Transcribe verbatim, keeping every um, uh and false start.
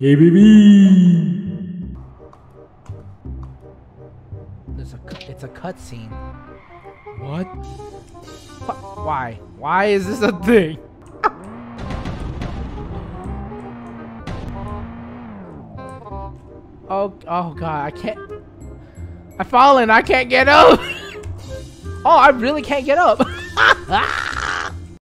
Hey baby! There's a, it's a cutscene. What? Wh why? Why is this a thing? oh, oh god, I can't. I've fallen, I can't get up! Oh, I really can't get up!